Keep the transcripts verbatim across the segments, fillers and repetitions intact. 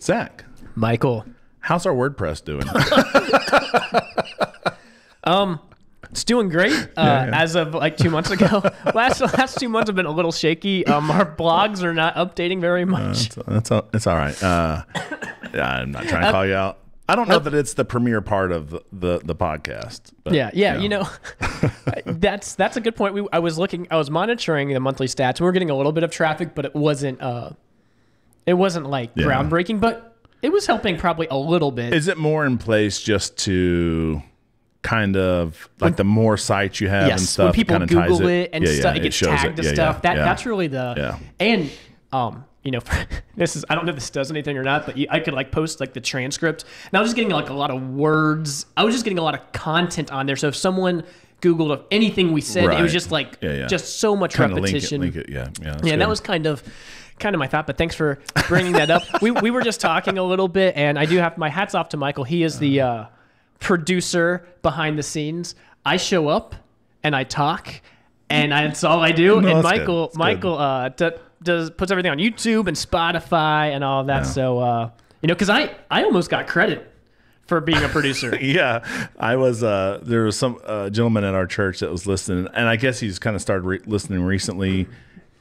Zach Michael, how's our WordPress doing? um, it's doing great. Uh, yeah, yeah. As of like two months ago, last last two months have been a little shaky. Um, our blogs are not updating very much. Uh, that's, that's it's all right. Uh, I'm not trying to call you out. I don't know uh, that it's the premier part of the, the, the podcast. But, yeah, yeah, you know, you know that's that's a good point. We I was looking, I was monitoring the monthly stats. We were getting a little bit of traffic, but it wasn't uh, it wasn't like yeah. groundbreaking, but it was helping probably a little bit. Is it more in place just to kind of like when, the more sites you have yes, and stuff? When people kind of Google it, it and yeah, stuff, yeah, it gets it tagged it. Yeah, and stuff. Yeah, that yeah. that's really the yeah. and um. You know, this is, I don't know if this does anything or not, but you, I could like post like the transcript and I was just getting like a lot of words. I was just getting a lot of content on there. So if someone Googled anything we said, right. it was just like, yeah, yeah. just so much kind repetition. Link it, link it. Yeah, yeah, yeah that was kind of, kind of my thought, but thanks for bringing that up. we, we were just talking a little bit and I do have my hats off to Michael. He is the uh, producer behind the scenes. I show up and I talk and I, that's all I do. No, and Michael, Michael, uh, does puts everything on YouTube and Spotify and all that. Yeah. So, uh, you know, cause I, I almost got credit for being a producer. yeah. I was, uh, there was some, uh, gentleman at our church that was listening and I guess he's kind of started re listening recently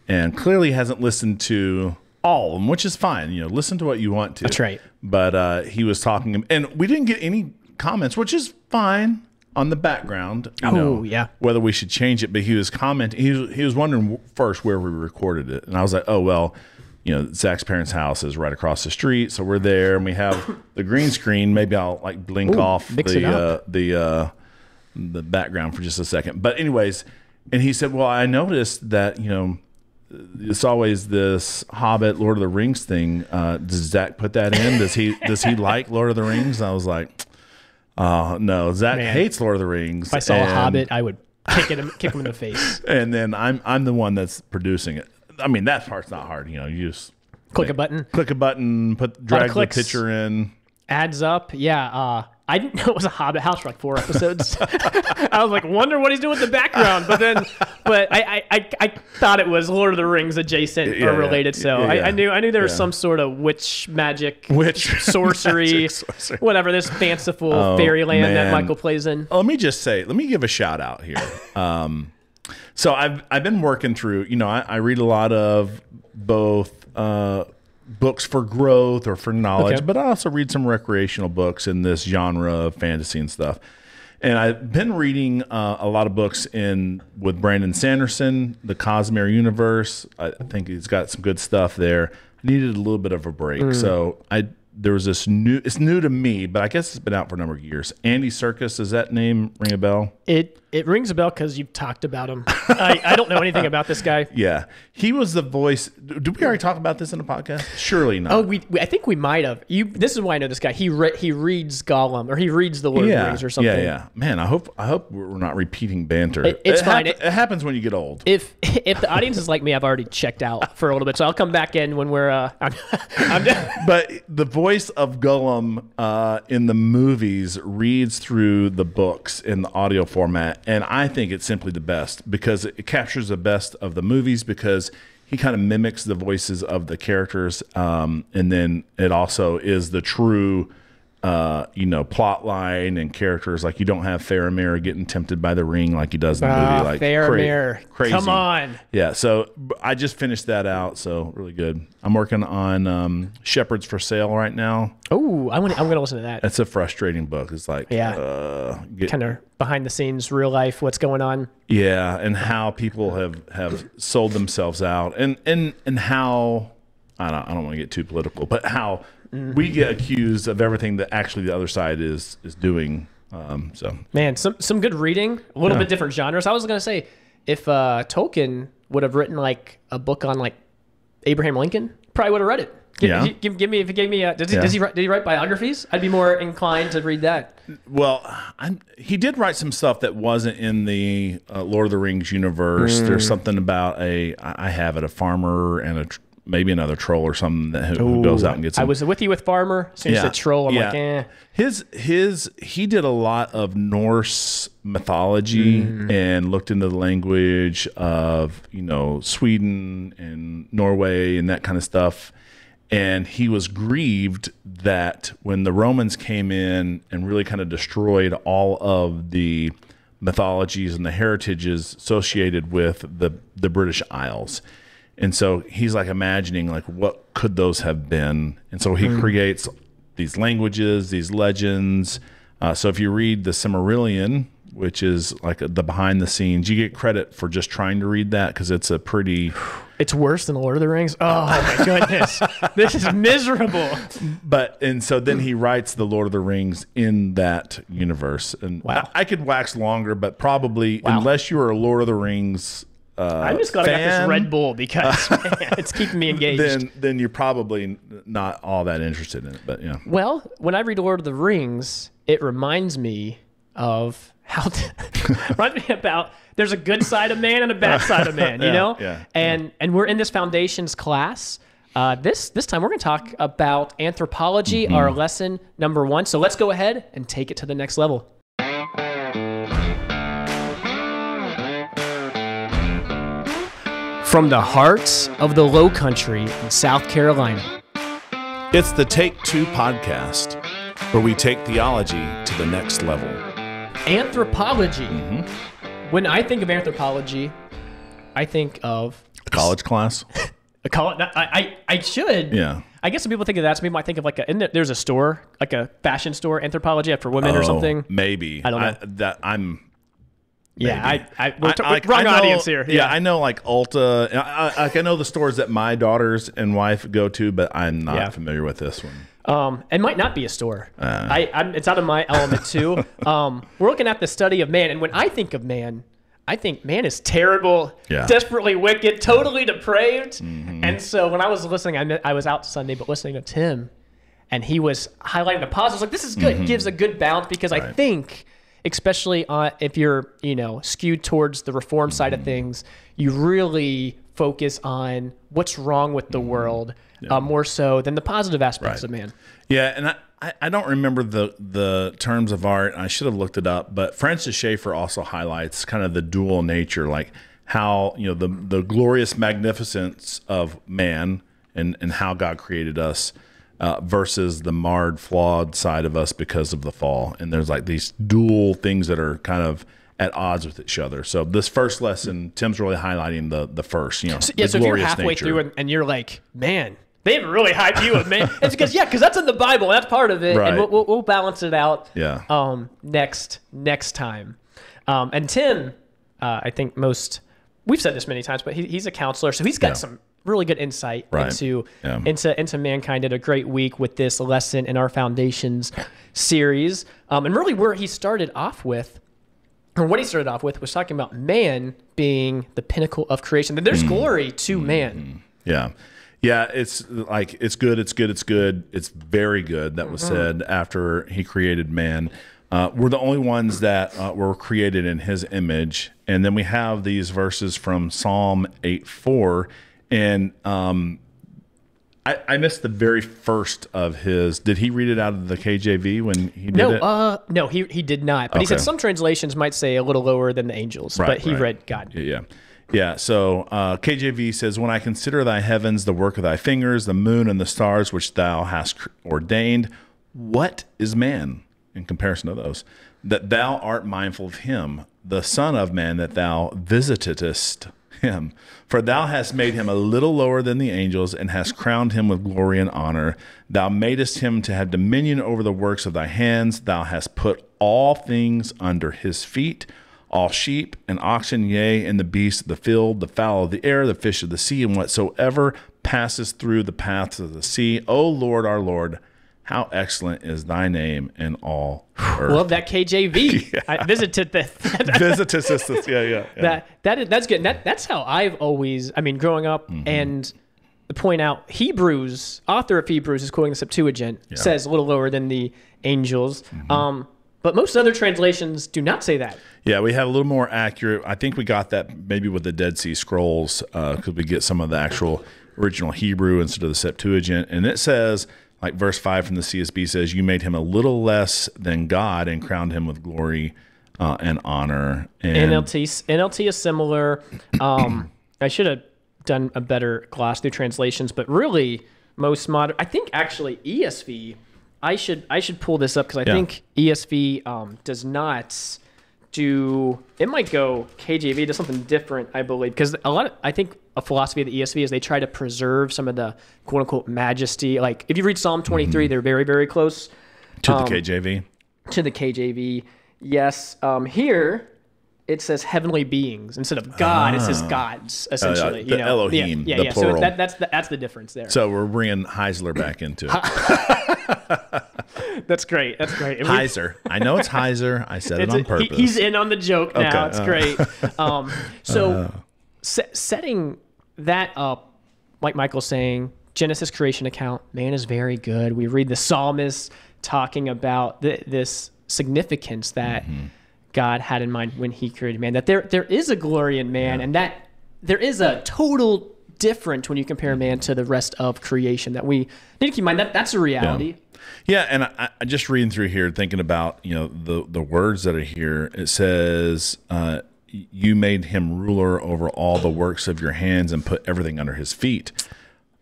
and clearly hasn't listened to all of them, which is fine. You know, listen to what you want to. That's right. But, uh, he was talking and we didn't get any comments, which is fine on the background. You know, oh yeah. Whether we should change it, but he was commenting, he was, he was wondering first where we recorded it. And I was like, oh, well, you know, Zach's parents' house is right across the street. So we're there and we have the green screen. Maybe I'll like blink Ooh, off the, uh, the, uh, the background for just a second. But anyways, and he said, well, I noticed that, you know, it's always this Hobbit, Lord of the Rings thing. Uh, does Zach put that in? Does he, does he like Lord of the Rings? And I was like, oh, no, Zach Man. hates Lord of the Rings. If I saw and, a Hobbit, I would kick him, kick him in the face. And then I'm I'm the one that's producing it. I mean, that part's not hard. You know, you just click make, a button, click a button, put drag the picture in, adds up. Yeah, uh, I didn't know it was a Hobbit house for like four episodes. I was like, wonder what he's doing with the background. But then, but I I, I thought it was Lord of the Rings adjacent yeah, or related. Yeah, so yeah, I, yeah. I knew I knew there was yeah. some sort of witch magic, witch sorcery, magic, sorcery, whatever this fanciful oh, fairyland man. that Michael plays in. Let me just say, let me give a shout out here. Um, so I've I've been working through. You know, I, I read a lot of both. Uh, books for growth or for knowledge, okay. but I also read some recreational books in this genre of fantasy and stuff. And I've been reading uh, a lot of books in with Brandon Sanderson, the Cosmere universe. I think he's got some good stuff there. I needed a little bit of a break. Mm. So I, there was this new, it's new to me, but I guess it's been out for a number of years. Andy Serkis, does that name ring a bell? It it rings a bell because you've talked about him. I, I don't know anything about this guy. Yeah. He was the voice. Did we already talk about this in the podcast? Surely not. Oh, we, we I think we might have. You. This is why I know this guy. He re, he reads Gollum, or he reads the Lord yeah, of Rings or something. Yeah, yeah. Man, I hope I hope we're not repeating banter. It, it's it fine. Happen, it, it happens when you get old. If if the audience is like me, I've already checked out for a little bit, so I'll come back in when we're... Uh, I'm, I'm done. But the voice... voice of Gollum uh, in the movies reads through the books in the audio format, and I think it's simply the best because it captures the best of the movies because he kind of mimics the voices of the characters, um, and then it also is the true, uh, you know, plot line and characters. Like you don't have Faramir getting tempted by the ring like he does in the uh, movie. Like Faramir, cra crazy. Come on. Yeah. So I just finished that out. So really good. I'm working on um, Shepherds for Sale right now. Oh, I want. I'm going to listen to that. It's a frustrating book. It's like yeah, uh, kind of behind the scenes, real life, what's going on. Yeah, and how people have have sold themselves out, and and and how I don't I don't want to get too political, but how. Mm-hmm. We get accused of everything that actually the other side is is doing. Um, so man, some some good reading, a little yeah. bit different genres. I was gonna say if uh, Tolkien would have written like a book on like Abraham Lincoln, probably would have read it. Give, yeah. give, give me if he gave me. A, does he, yeah. does he did he write biographies? I'd be more inclined to read that. Well, I'm, he did write some stuff that wasn't in the uh, Lord of the Rings universe. Mm. There's something about a I have it a farmer and a. maybe another troll or something that who Ooh, goes out and gets him. I was with you with Farmer. So you yeah. said troll. I'm yeah. like, eh. His, his, he did a lot of Norse mythology mm. and looked into the language of, you know, Sweden and Norway and that kind of stuff. And he was grieved that when the Romans came in and really kind of destroyed all of the mythologies and the heritages associated with the, the British Isles. And so he's like imagining like, what could those have been? And so he mm-hmm. creates these languages, these legends. Uh, so if you read the Silmarillion, which is like the behind the scenes, you get credit for just trying to read that because it's a pretty... It's worse than Lord of the Rings. Oh my goodness. This is miserable. But, and so then he writes the Lord of the Rings in that universe. And wow. I, I could wax longer, but probably wow. unless you are a Lord of the Rings Uh, I'm just glad I got this Red Bull because uh, man, it's keeping me engaged. Then, then you're probably not all that interested in it, but yeah. Well, when I read Lord of the Rings, it reminds me of how reminds me about there's a good side of man and a bad side of man, you yeah, know. Yeah, and yeah. and we're in this foundations class. Uh, this this time we're going to talk about anthropology, mm-hmm. our lesson number one. So let's go ahead and take it to the next level. From the hearts of the Low Country in South Carolina. It's the Take Two podcast, where we take theology to the next level. Anthropology. Mm-hmm. When I think of anthropology, I think of... A college class? a college, I, I, I should. Yeah. I guess some people think of that. Some people might think of like a... Isn't there, there's a store, like a fashion store, anthropology for women oh, or something. Maybe. I don't know. I, that, I'm... Maybe. Yeah, I, I, we're I, like, wrong I know, audience here. Yeah. yeah, I know like Ulta. I, I, I know the stores that my daughters and wife go to, but I'm not yeah. familiar with this one. Um, it might not be a store. Uh. I, I'm, it's out of my element too. um, we're looking at the study of man, and when I think of man, I think man is terrible, yeah. desperately wicked, totally depraved. Mm-hmm. And so when I was listening, I, met, I was out Sunday, but listening to Tim, and he was highlighting the positives. Like this is good. Mm-hmm. It gives a good balance because right. I think. Especially uh, if you're, you know, skewed towards the reform side mm-hmm. of things, you really focus on what's wrong with the mm-hmm. world yeah. uh, more so than the positive aspects right. of man. Yeah, and I, I don't remember the the terms of art. I should have looked it up, but Francis Schaeffer also highlights kind of the dual nature, like how you know the the glorious magnificence of man and and how God created us. Uh, versus the marred, flawed side of us because of the fall. And there's like these dual things that are kind of at odds with each other. So this first lesson, Tim's really highlighting the the first, you know, so, yeah, the so glorious if you're halfway nature. Through and, and you're like, man, they have a really high view of man. It's because, yeah, because that's in the Bible. That's part of it. Right. And we'll, we'll, we'll balance it out yeah. um, next next time. Um, and Tim, uh, I think most, we've said this many times, but he, he's a counselor. So he's got yeah. some really good insight right. into, yeah. into into mankind. Did a great week with this lesson in our Foundations series. Um, and really where he started off with, or what he started off with, was talking about man being the pinnacle of creation. And there's mm. glory to mm. man. Yeah. Yeah, it's like, it's good, it's good, it's good. It's very good. That was mm-hmm. said after he created man. Uh, we're the only ones that uh, were created in his image. And then we have these verses from Psalm eight four. And um, I, I missed the very first of his. Did he read it out of the K J V when he did no, it? Uh, no, he, he did not. But okay. he said some translations might say a little lower than the angels, right, but he right. read God. Yeah. Yeah. So uh, K J V says, "When I consider thy heavens, the work of thy fingers, the moon and the stars which thou hast ordained, what is man in comparison to those? That thou art mindful of him, the son of man, that thou visitatest him. For thou hast made him a little lower than the angels, and hast crowned him with glory and honor. Thou madest him to have dominion over the works of thy hands. Thou hast put all things under his feet, all sheep and oxen, yea, and the beasts of the field, the fowl of the air, the fish of the sea, and whatsoever passes through the paths of the sea. O Lord, our Lord, how excellent is thy name in all earth." Love that K J V. yeah. I visited that. Visitors, yeah, yeah, yeah. That that is that's good. And that that's how I've always. I mean, growing up, mm-hmm. and to point out, Hebrews, author of Hebrews, is quoting the Septuagint, yeah. says a little lower than the angels. Mm-hmm. Um, but most other translations do not say that. Yeah, we have a little more accurate. I think we got that maybe with the Dead Sea Scrolls, because uh, we get some of the actual original Hebrew instead of the Septuagint, and it says. Like verse five from the C S B says, "You made him a little less than God and crowned him with glory uh, and honor." And N L T, N L T is similar. Um, I should have done a better gloss through translations, but really most modern. I think actually E S V, I should I should pull this up because I yeah. think E S V um, does not do. It might go K J V to something different, I believe, because a lot of, I think a philosophy of the E S V is they try to preserve some of the quote unquote majesty. Like if you read Psalm twenty-three, mm-hmm. they're very very close to um, the K J V. To the K J V, yes. Um, here. It says heavenly beings instead of God. Ah. It says gods essentially. Uh, the you know? Elohim, yeah, yeah, the yeah. plural. So that, that's the, that's the difference there. So we're bringing Heisler back into it. That's great. That's great. And Heiser. We, I know it's Heiser. I said it on a, purpose. He, he's in on the joke now. Okay. It's uh. great. Um, so uh. se setting that up, like Michael's saying, Genesis creation account. Man is very good. We read the psalmist talking about th this significance that. Mm-hmm. God had in mind when he created man, that there there is a glory in man, yeah. and that there is a total difference when you compare man to the rest of creation that we need to keep in mind that that's a reality. Yeah, yeah and I, I just reading through here, thinking about you know the the words that are here. It says, uh, "You made him ruler over all the works of your hands and put everything under his feet."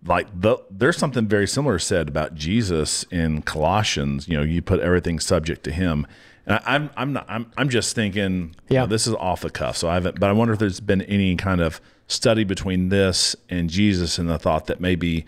Like the, there's something very similar said about Jesus in Colossians. You know, you put everything subject to him. And I'm I'm not I'm I'm just thinking. Yeah, you know, this is off the cuff, so I haven't. But I wonder if there's been any kind of study between this and Jesus, and the thought that maybe,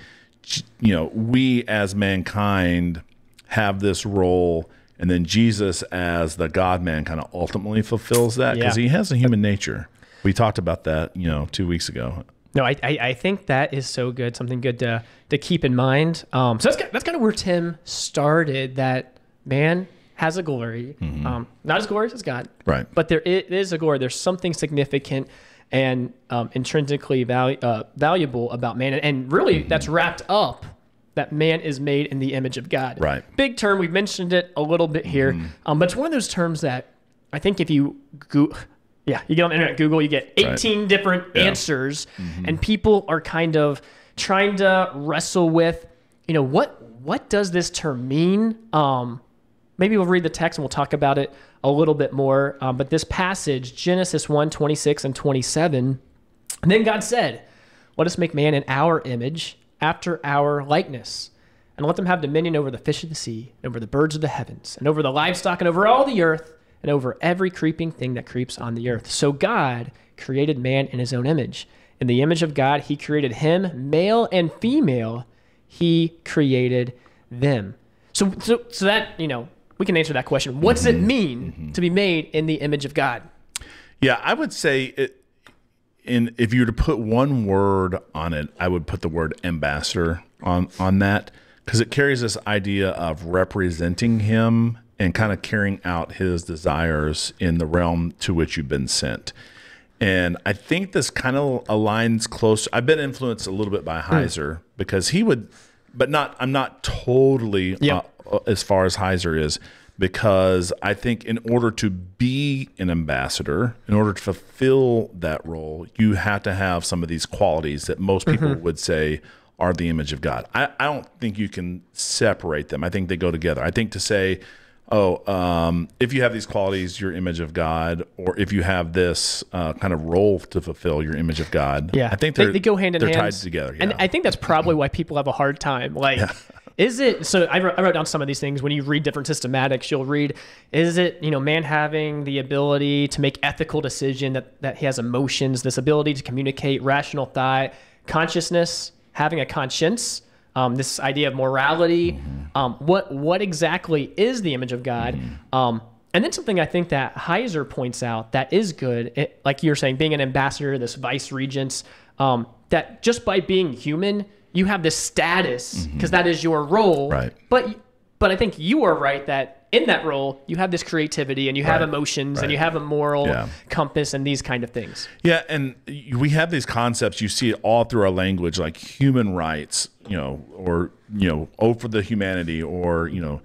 you know, we as mankind have this role, and then Jesus as the God Man kind of ultimately fulfills that because yeah. he has a human nature. We talked about that, you know, two weeks ago. No, I, I I think that is so good. Something good to to keep in mind. Um, so that's that's kind of where Tim started. That man. Has a glory, mm-hmm. um, not as glorious as God, right? But there is, is a glory. There's something significant and um, intrinsically valu uh, valuable about man, and, and really mm-hmm. that's wrapped up that man is made in the image of God. Right. Big term. We've mentioned it a little bit here, mm-hmm. um, but it's one of those terms that I think if you go, yeah, you get on the internet, Google, you get eighteen right. different yeah. answers, mm-hmm. and people are kind of trying to wrestle with, you know, what what does this term mean? Um, Maybe we'll read the text and we'll talk about it a little bit more. Um, but this passage, Genesis one, twenty-six and twenty-seven, and then God said, let us make man in our image, after our likeness, and let them have dominion over the fish of the sea, and over the birds of the heavens, and over the livestock, and over all the earth, and over every creeping thing that creeps on the earth. So God created man in his own image. In the image of God, he created him, male and female, he created them. So, so, so that, you know, we can answer that question. What's mm-hmm. it mean mm-hmm. to be made in the image of God? Yeah, I would say it, in, if you were to put one word on it, I would put the word ambassador on, on that because it carries this idea of representing him and kind of carrying out his desires in the realm to which you've been sent. And I think this kind of aligns close. I've been influenced a little bit by Heiser mm. because he would – But not, I'm not totally yep. uh, as far as Heiser is, because I think in order to be an ambassador, in order to fulfill that role, you have to have some of these qualities that most people mm-hmm. would say are the image of God. I, I don't think you can separate them. I think they go together. I think to say, oh, um, if you have these qualities, you're image of God, or if you have this uh, kind of role to fulfill, your image of God. Yeah, I think they're, they, they go hand in hand. They're hands. tied together, yeah. and I think that's probably why people have a hard time. Like, yeah. is it? So I wrote, I wrote down some of these things. When you read different systematics, you'll read, is it you know man having the ability to make ethical decision that that he has emotions, this ability to communicate, rational thought, consciousness, having a conscience. Um, this idea of morality, um, what what exactly is the image of God? Um, and then something I think that Heiser points out that is good, it, like you're saying, being an ambassador, this vice regents, um, that just by being human, you have this status because mm-hmm. that is your role. Right. But, but I think you are right that in that role, you have this creativity and you have right. emotions right. and you have a moral yeah. compass and these kind of things. Yeah, and we have these concepts. You see it all through our language, like human rights, you know, or, you know, oh, for the humanity, or, you know,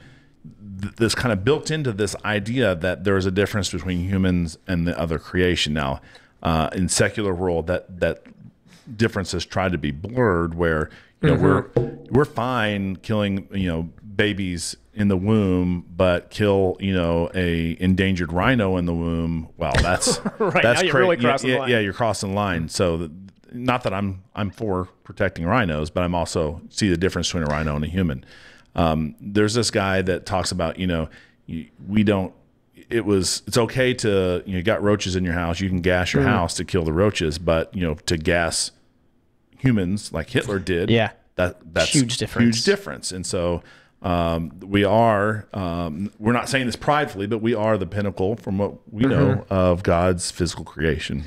th this kind of built into this idea that there is a difference between humans and the other creation. Now, uh, in secular world, that, that difference has tried to be blurred where, you know, mm-hmm. we're, we're fine killing, you know, babies in the womb, but kill, you know, a endangered rhino in the womb. Wow. That's, right. that's crazy. Really yeah, yeah, yeah. You're crossing the line. So the, not that I'm I'm for protecting rhinos, but I'm also see the difference between a rhino and a human. Um, there's this guy that talks about, you know, we don't. It was it's okay to you know, you got roaches in your house. You can gas your mm. house to kill the roaches, but you know to gas humans like Hitler did. Yeah, that that's huge difference. Huge difference, and so. Um, we are, um, we're not saying this pridefully, but we are the pinnacle from what we mm-hmm. know of God's physical creation.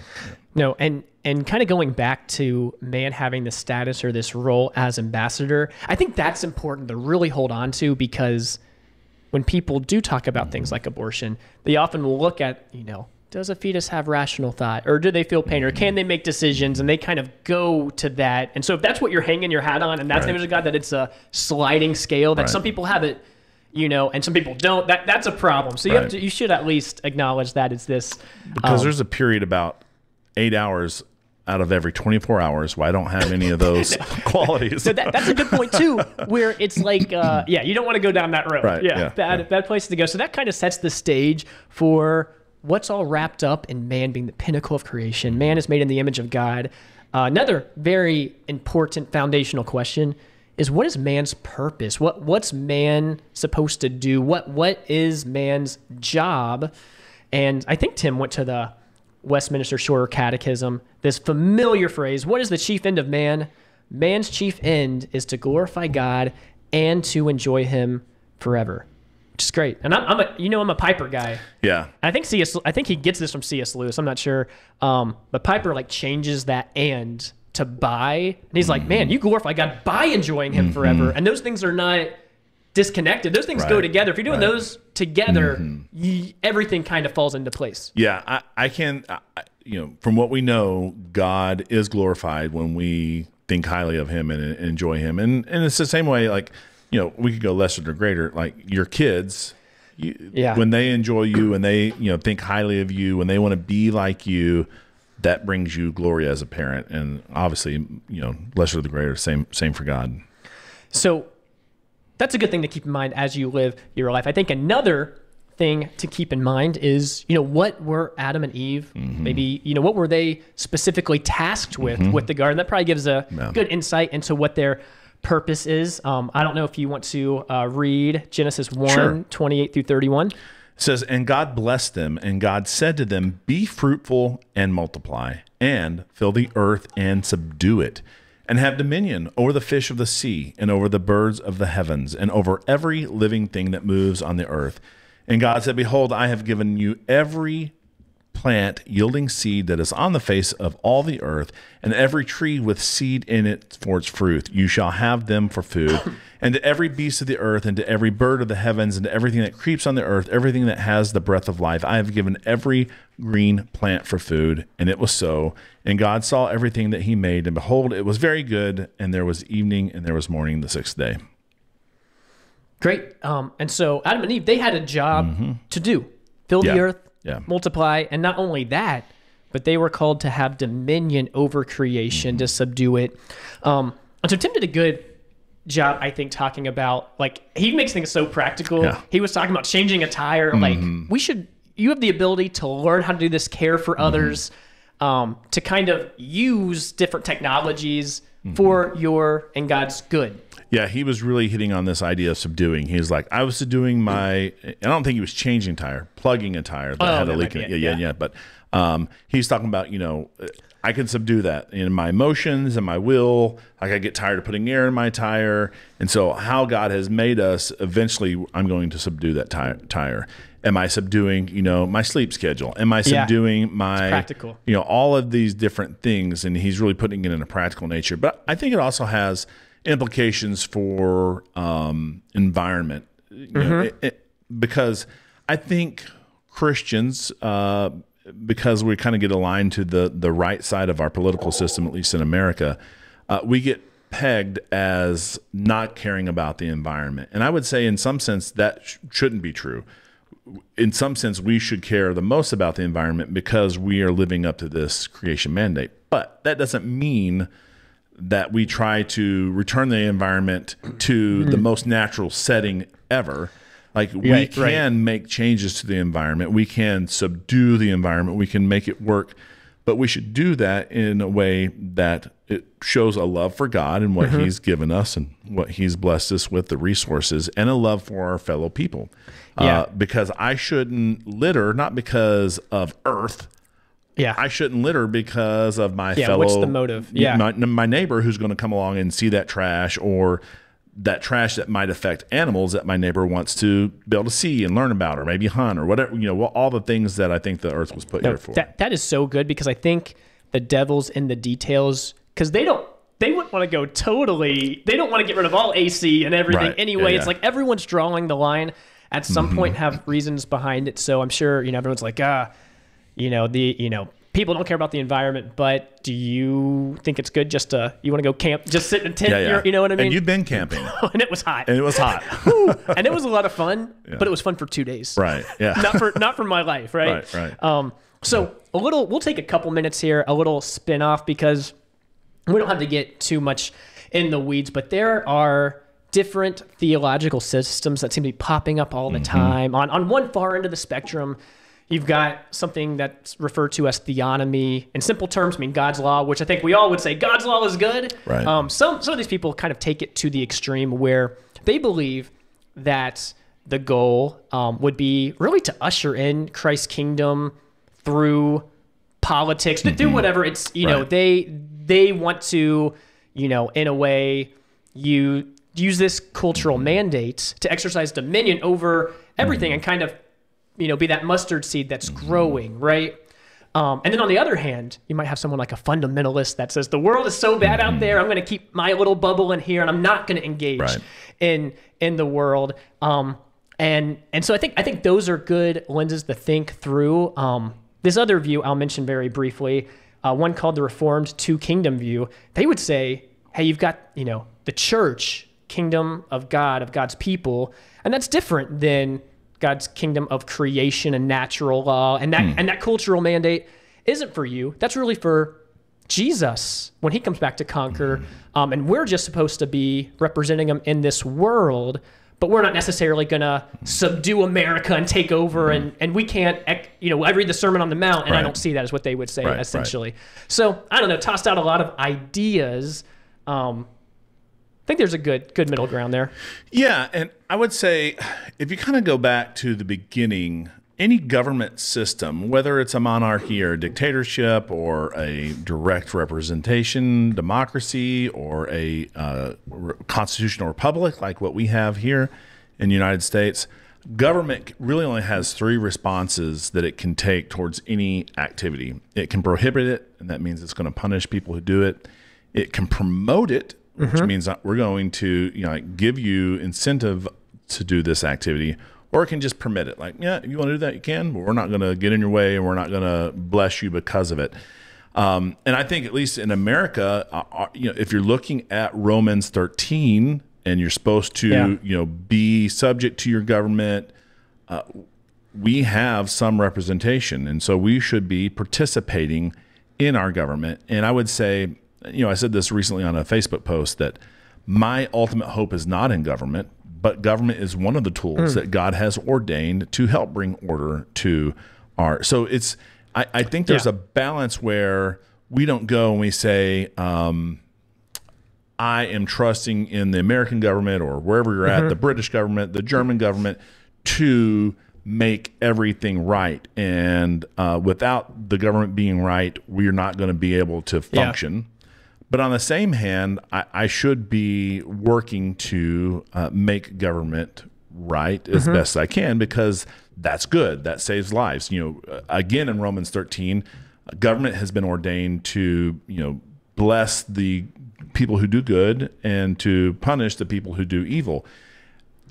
No. And, and kind of going back to man having the status or this role as ambassador, I think that's important to really hold on to, because when people do talk about mm-hmm. things like abortion, they often will look at, you know, does a fetus have rational thought, or do they feel pain, or can they make decisions? And they kind of go to that. And so if that's what you're hanging your hat on, and that's right. the image of God, that it's a sliding scale that right. some people have it, you know, and some people don't, that that's a problem. So you right. have to, you should at least acknowledge that it's this. Because um, there's a period about eight hours out of every twenty-four hours where I don't have any of those qualities. So that, that's a good point too, where it's like, uh, yeah, you don't want to go down that road. Right. Yeah, yeah. Bad, yeah. bad place to go. So that kind of sets the stage for what's all wrapped up in man being the pinnacle of creation. Man is made in the image of God. Uh, another very important foundational question is, what is man's purpose? What what's man supposed to do? What what is man's job? And I think Tim went to the Westminster Shorter Catechism, this familiar phrase, what is the chief end of man? Man's chief end is to glorify God and to enjoy him forever. Which is great. And I'm, I'm a, you know, I'm a Piper guy. Yeah. I think C S, I think he gets this from C S Lewis. I'm not sure. Um, but Piper like changes that and to by, and he's mm-hmm. like, man, you glorify God by enjoying him mm-hmm. forever. And those things are not disconnected. Those things right. go together. If you're doing right. those together, mm-hmm. you, everything kind of falls into place. Yeah. I, I can, I, you know, from what we know, God is glorified when we think highly of him and, and enjoy him. And, and it's the same way, like, you know, we could go lesser or greater, like your kids, you, yeah. when they enjoy you and they, you know, think highly of you, when they want to be like you, that brings you glory as a parent. And obviously, you know, lesser or the greater, same, same for God. So that's a good thing to keep in mind as you live your life. I think another thing to keep in mind is, you know, what were Adam and Eve, mm-hmm. maybe, you know, what were they specifically tasked with, mm-hmm. with the garden? That probably gives a yeah. good insight into what their purpose is. Um, I don't know if you want to uh, read Genesis one, sure. twenty-eight through thirty-one. It says, and God blessed them, and God said to them, be fruitful and multiply, and fill the earth and subdue it, and have dominion over the fish of the sea, and over the birds of the heavens, and over every living thing that moves on the earth. And God said, behold, I have given you every plant yielding seed that is on the face of all the earth, and every tree with seed in it for its fruit. You shall have them for food. And to every beast of the earth, and to every bird of the heavens, and to everything that creeps on the earth, everything that has the breath of life, I have given every green plant for food. And it was so. And God saw everything that he made, and behold, it was very good. And there was evening, and there was morning the sixth day. Great. Um, and so Adam and Eve, they had a job mm-hmm. to do. Fill yeah. the earth. Yeah. Multiply. And not only that, but they were called to have dominion over creation, mm-hmm. to subdue it. Um, and so Tim did a good job, I think, talking about, like, he makes things so practical. Yeah. He was talking about changing a tire. Mm-hmm. Like, we should, you have the ability to learn how to do this, care for mm-hmm. others, um, to kind of use different technologies mm-hmm. for your and God's good. Yeah, he was really hitting on this idea of subduing. He's like, I was subduing my, and I don't think he was changing tire, plugging a tire that oh, had a leak in it. Yeah, yeah, yeah, yeah. But um, he's talking about, you know, I can subdue that in my emotions and my will. Like, I get tired of putting air in my tire. And so how God has made us, eventually I'm going to subdue that tire. tire. Am I subduing, you know, my sleep schedule? Am I subduing yeah, my, practical. you know, all of these different things? And he's really putting it in a practical nature. But I think it also has implications for um, environment, you know, mm-hmm. it, it, because I think Christians, uh, because we kind of get aligned to the the right side of our political system, at least in America, uh, we get pegged as not caring about the environment. And I would say in some sense that sh shouldn't be true. In some sense, we should care the most about the environment because we are living up to this creation mandate. But that doesn't mean that we try to return the environment to the most natural setting ever. Like, we right, can right. make changes to the environment. We can subdue the environment. We can make it work. But we should do that in a way that it shows a love for God and what mm-hmm. he's given us and what he's blessed us with, the resources, and a love for our fellow people. Yeah. Uh, because I shouldn't litter, not because of earth. Yeah. I shouldn't litter because of my yeah, fellow. What's the motive? Yeah. My, my neighbor who's going to come along and see that trash, or that trash that might affect animals that my neighbor wants to be able to see and learn about, or maybe hunt, or whatever, you know, all the things that I think the earth was put no, here for. That, that is so good, because I think the devil's in the details, because they don't, they wouldn't want to go totally, they don't want to get rid of all A C and everything right. anyway. Yeah, yeah. It's like everyone's drawing the line at some mm-hmm. point, have reasons behind it. So I'm sure, you know, everyone's like, ah, you know, the, you know, people don't care about the environment, but do you think it's good just to, you want to go camp, just sit in a tent, yeah, yeah. you know what I mean? And you've been camping. And it was hot. And it was hot. And it was a lot of fun, yeah. but it was fun for two days. Right, yeah. Not for not for my life, right? Right, right. Um, so yeah. a little, we'll take a couple minutes here, a little spin off, because we don't have to get too much in the weeds, but there are different theological systems that seem to be popping up all the mm-hmm. time. On, on one far end of the spectrum, you've got something that's referred to as theonomy. In simple terms, I mean God's law, which I think we all would say God's law is good. Right. Um, some, some of these people kind of take it to the extreme where they believe that the goal um, would be really to usher in Christ's kingdom through politics, mm-hmm. through whatever. It's, you right. know, they they want to, you know, in a way, you use this cultural mandate to exercise dominion over everything mm-hmm. and kind of, you know, be that mustard seed that's growing, right? Um, and then on the other hand, you might have someone like a fundamentalist that says, the world is so bad out there, I'm going to keep my little bubble in here and I'm not going to engage right. in in the world. Um, and and so I think I think those are good lenses to think through. Um, this other view I'll mention very briefly, uh, one called the Reformed Two Kingdom View. They would say, hey, you've got, you know, the church, kingdom of God, of God's people, and that's different than God's kingdom of creation and natural law, and that mm. and that cultural mandate isn't for you. That's really for Jesus when he comes back to conquer. Mm. Um, and we're just supposed to be representing him in this world, but we're not necessarily going to subdue America and take over. Mm. And, and we can't, you know, I read the Sermon on the Mount and right. I don't see that as what they would say, right, essentially. Right. So I don't know, tossed out a lot of ideas. Um, I think there's a good good middle ground there. Yeah, and I would say if you kind of go back to the beginning, any government system, whether it's a monarchy or a dictatorship or a direct representation democracy or a uh, constitutional republic like what we have here in the United States, government really only has three responses that it can take towards any activity. It can prohibit it, and that means it's going to punish people who do it. It can promote it, which mm-hmm. means that we're going to, you know, like give you incentive to do this activity, or it can just permit it. Like, yeah, if you want to do that, you can, but we're not going to get in your way and we're not going to bless you because of it. Um, and I think at least in America, uh, you know, if you're looking at Romans thirteen and you're supposed to, yeah. you know, be subject to your government, uh, we have some representation. And so we should be participating in our government. And I would say, you know, I said this recently on a Facebook post, that my ultimate hope is not in government, but government is one of the tools mm. that God has ordained to help bring order to our. So it's, I, I think there's yeah. a balance where we don't go and we say, um, I am trusting in the American government, or wherever you're mm-hmm. at, the British government, the German government, to make everything right. And uh, without the government being right, we're not going to be able to function. Yeah. But on the same hand, I, I should be working to uh, make government right as mm-hmm. best I can, because that's good. That saves lives. You know, again, in Romans thirteen, government has been ordained to, you know, bless the people who do good and to punish the people who do evil.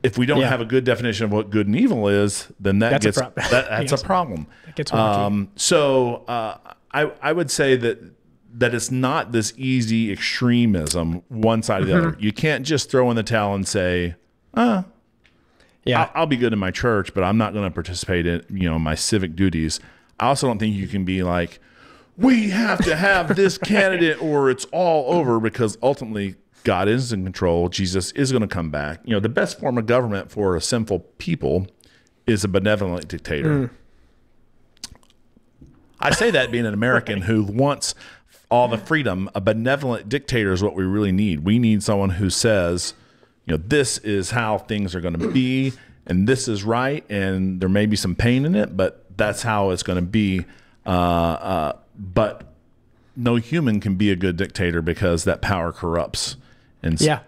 If we don't yeah. have a good definition of what good and evil is, then that that's gets a prob- that, that's yes. a problem. That gets um, so uh, I I would say that. that it's not this easy extremism, one side or the mm-hmm. other. You can't just throw in the towel and say, "Ah, yeah, I'll, I'll be good in my church, but I'm not going to participate in, you know, my civic duties." I also don't think you can be like, "We have to have this right. candidate, or it's all over," because ultimately God is in control. Jesus is going to come back. You know, the best form of government for a sinful people is a benevolent dictator. Mm. I say that being an American right. who wants all the freedom. A benevolent dictator is what we really need. We need someone who says, you know, this is how things are going to be, and this is right, and there may be some pain in it, but that's how it's going to be. Uh, uh, but no human can be a good dictator because that power corrupts. And yeah.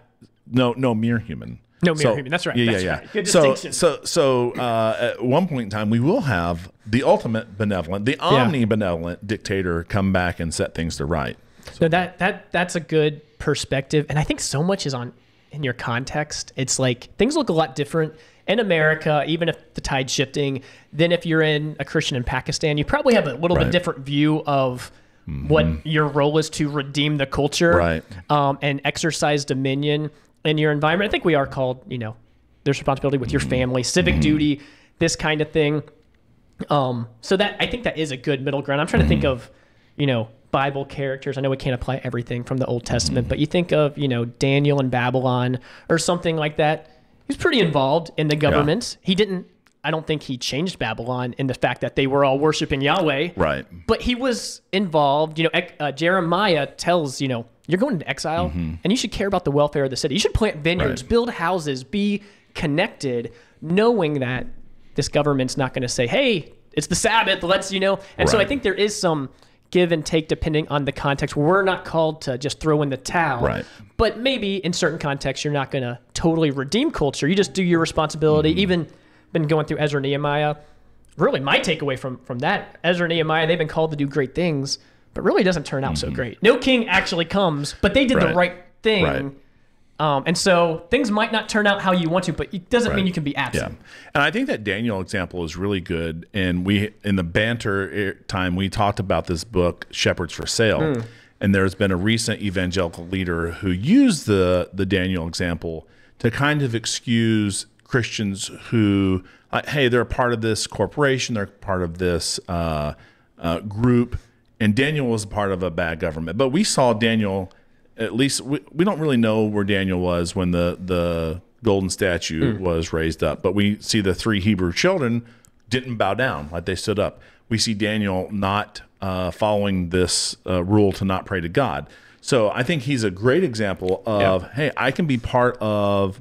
No, no mere human. No mere so, human. That's right. Yeah, that's yeah, right. yeah. Good so, distinction. So, so uh, at one point in time, we will have the ultimate benevolent, the omnibenevolent yeah. dictator come back and set things to right. So no, that that that's a good perspective, and I think so much is on in your context. It's like things look a lot different in America, even if the tide's shifting, than if you're in a Christian in Pakistan. You probably have a little right. bit different view of. Mm-hmm. What your role is to redeem the culture right. um, and exercise dominion in your environment. I think we are called, you know, there's responsibility with your family, civic mm-hmm. duty, this kind of thing. Um, so that I think that is a good middle ground. I'm trying mm-hmm. to think of, you know, Bible characters. I know we can't apply everything from the Old Testament, mm-hmm. but you think of, you know, Daniel in Babylon or something like that. He's pretty involved in the government. Yeah. He didn't. I don't think he changed Babylon in the fact that they were all worshiping Yahweh. Right. But he was involved. You know, uh, Jeremiah tells, you know, you're going into exile mm-hmm. and you should care about the welfare of the city. You should plant vineyards, right. build houses, be connected, knowing that this government's not going to say, hey, it's the Sabbath. Let's, you know. And right. so I think there is some give and take depending on the context. We're not called to just throw in the towel. Right. But maybe in certain contexts, you're not going to totally redeem culture. You just do your responsibility, mm-hmm. even... been going through Ezra and Nehemiah. Really, my takeaway from, from that, Ezra and Nehemiah, they've been called to do great things, but really doesn't turn out mm-hmm. so great. No king actually comes, but they did right. the right thing. Right. Um, and so things might not turn out how you want to, but it doesn't right. mean you can be absent. Yeah. And I think that Daniel example is really good. And we, in the banter time, we talked about this book, Shepherds for Sale. Mm. And there's been a recent evangelical leader who used the, the Daniel example to kind of excuse Christians who, uh, hey, they're a part of this corporation, they're part of this uh, uh, group, and Daniel was part of a bad government. But we saw Daniel, at least we, we don't really know where Daniel was when the, the golden statue mm. was raised up, but we see the three Hebrew children didn't bow down, like they stood up. We see Daniel not uh, following this uh, rule to not pray to God. So I think he's a great example of, yeah. hey, I can be part of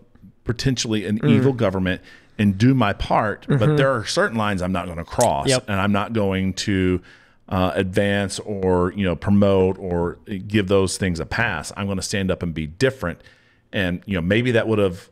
potentially an mm. evil government and do my part, mm-hmm. but there are certain lines I'm not going to cross, yep. and I'm not going to uh, advance or you know promote or give those things a pass. I'm going to stand up and be different, and you know maybe that would have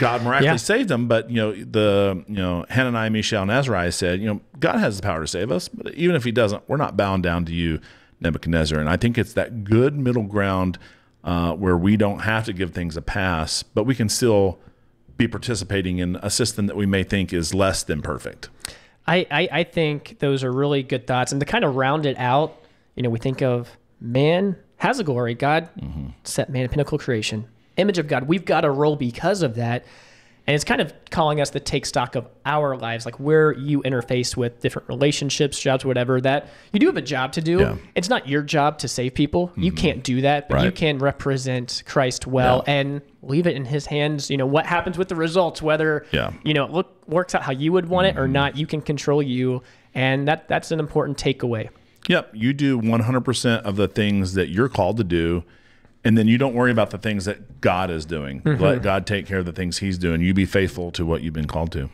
God miraculously yeah. saved them, but you know the you know Hananiah, Mishael, and Azariah said, you know God has the power to save us, but even if He doesn't, we're not bound down to you, Nebuchadnezzar. And I think it's that good middle ground. Uh, where we don't have to give things a pass, but we can still be participating in a system that we may think is less than perfect. I, I, I think those are really good thoughts. And to kind of round it out, you know, we think of man has a glory. God mm-hmm. set man in pinnacle creation, image of God. We've got a role because of that. And it's kind of calling us to take stock of our lives, like where you interface with different relationships, jobs, whatever, that you do have a job to do. Yeah. It's not your job to save people. Mm-hmm. You can't do that, but right. you can represent Christ well yeah. and leave it in His hands. You know, what happens with the results, whether, yeah. you know, it look, works out how you would want mm-hmm. it or not, you can control you. And that that's an important takeaway. Yep. You do one hundred percent of the things that you're called to do. And then you don't worry about the things that God is doing. Mm-hmm. Let God take care of the things He's doing. You be faithful to what you've been called to.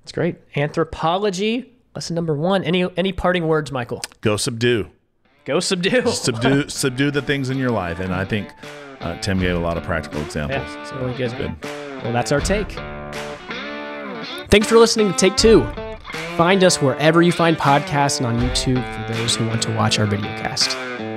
That's great. Anthropology, lesson number one. Any any parting words, Michael? Go subdue. Go subdue. Subdue subdue the things in your life. And I think uh, Tim gave a lot of practical examples. Yeah, so really good. good. Well, that's our take. Thanks for listening to Take Two. Find us wherever you find podcasts and on YouTube for those who want to watch our video cast.